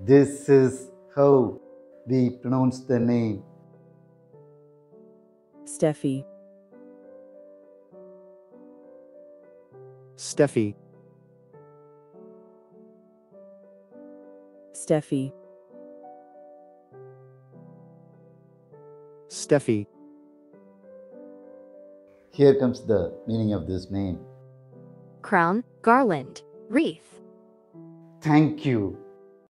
This is how we pronounce the name. Steffi. Steffi. Steffi. Steffi. Here comes the meaning of this name. Crown, garland, wreath. Thank you.